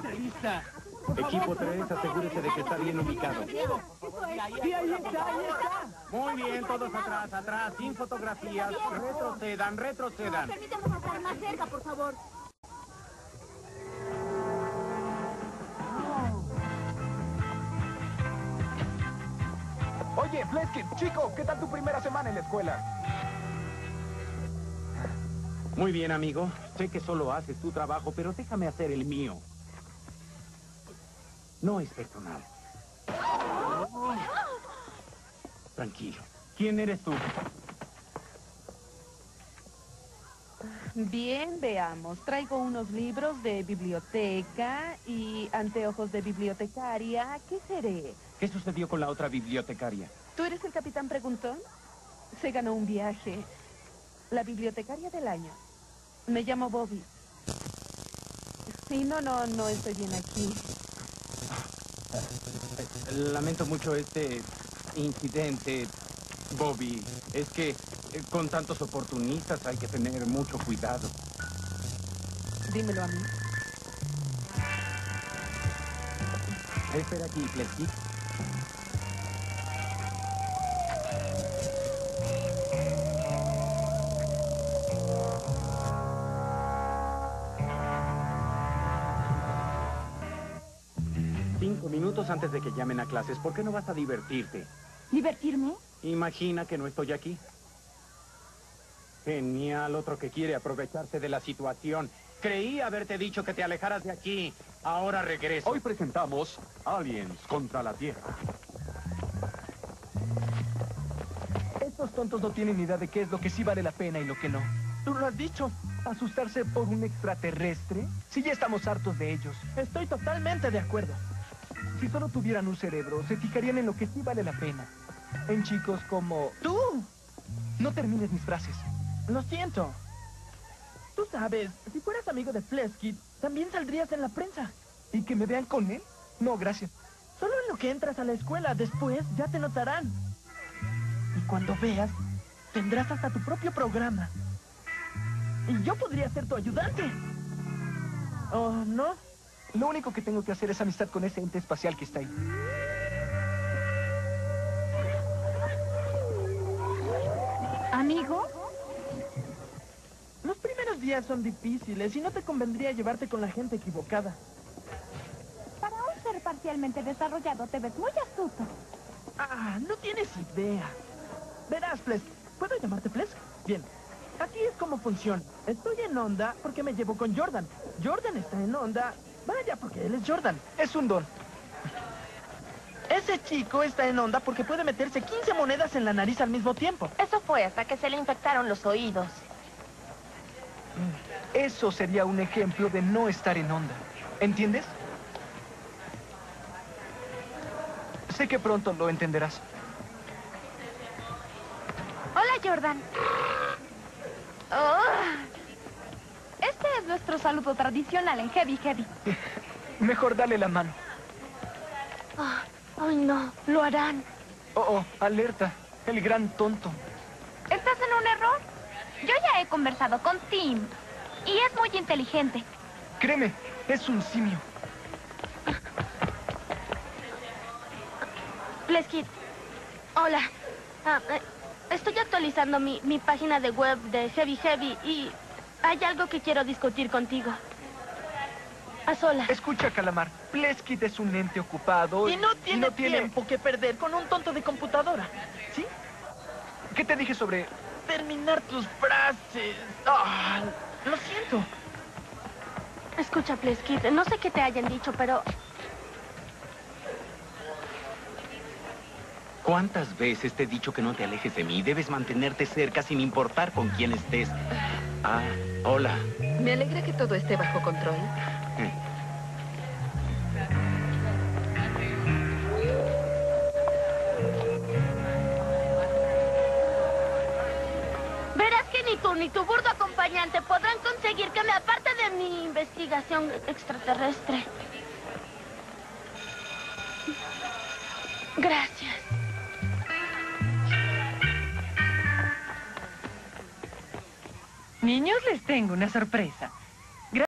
entrevista. Equipo 3, asegúrese de que está bien ubicado. Sí, ahí está, ahí está. Muy bien, todos atrás, atrás, sin fotografías. Retrocedan, retrocedan. Permítanos pasar más cerca, por favor. Oye, Pleskit, chico, ¿qué tal tu primera semana en la escuela? Muy bien, amigo. Sé que solo haces tu trabajo, pero déjame hacer el mío. No es personal. Tranquilo. ¿Quién eres tú? Bien, veamos. Traigo unos libros de biblioteca y anteojos de bibliotecaria. ¿Qué seré? ¿Qué sucedió con la otra bibliotecaria? ¿Tú eres el capitán preguntón? Se ganó un viaje. La bibliotecaria del año. Me llamo Bobby. Sí, no estoy bien aquí. Lamento mucho este incidente, Bobby. Es que con tantos oportunistas hay que tener mucho cuidado. Dímelo a mí. Espera aquí, Pleskit. Minutos antes de que llamen a clases, ¿por qué no vas a divertirte? ¿Divertirme? Imagina que no estoy aquí. Genial, otro que quiere aprovecharse de la situación. Creí haberte dicho que te alejaras de aquí. Ahora regreso. Hoy presentamos Aliens contra la Tierra. Estos tontos no tienen idea de qué es lo que sí vale la pena y lo que no. Tú lo has dicho. ¿Asustarse por un extraterrestre? Sí, ya estamos hartos de ellos. Estoy totalmente de acuerdo. Si solo tuvieran un cerebro, se fijarían en lo que sí vale la pena. En chicos como... ¡Tú! No termines mis frases. Lo siento. Tú sabes, si fueras amigo de Pleskit, también saldrías en la prensa. ¿Y que me vean con él? No, gracias. Solo en lo que entras a la escuela, después ya te notarán. Y cuando veas, tendrás hasta tu propio programa. Y yo podría ser tu ayudante. ¿O no? Lo único que tengo que hacer es amistad con ese ente espacial que está ahí. ¿Amigo? Los primeros días son difíciles y no te convendría llevarte con la gente equivocada. Para un ser parcialmente desarrollado te ves muy astuto. Ah, no tienes idea. Verás, Plesk. ¿Puedo llamarte Plesk? Bien. Aquí es como funciona. Estoy en onda porque me llevo con Jordan. Jordan está en onda... Vaya, porque él es Jordan. Es un don. Ese chico está en onda porque puede meterse 15 monedas en la nariz al mismo tiempo. Eso fue hasta que se le infectaron los oídos. Eso sería un ejemplo de no estar en onda. ¿Entiendes? Sé que pronto lo entenderás. Hola, Jordan. Oh. Este es nuestro saludo tradicional en Heavy Heavy. Mejor dale la mano. Oh, ay, no, lo harán. Oh, alerta, el gran tonto. ¿Estás en un error? Yo ya he conversado con Tim y es muy inteligente. Créeme, es un simio. Pleskit, hola. Estoy actualizando mi página de web de Heavy Heavy y... hay algo que quiero discutir contigo. A solas. Escucha, Calamar. Pleskit es un ente ocupado. Y no tiene tiempo que perder con un tonto de computadora. ¿Sí? ¿Qué te dije sobre...? Terminar tus frases. Oh, lo siento. Escucha, Pleskit. No sé qué te hayan dicho, pero... ¿Cuántas veces te he dicho que no te alejes de mí? Debes mantenerte cerca sin importar con quién estés. Ah, hola. Me alegra que todo esté bajo control. Verás que ni tú ni tu burdo acompañante podrán conseguir que me aparte de mi investigación extraterrestre. Gracias. Niños, les tengo una sorpresa.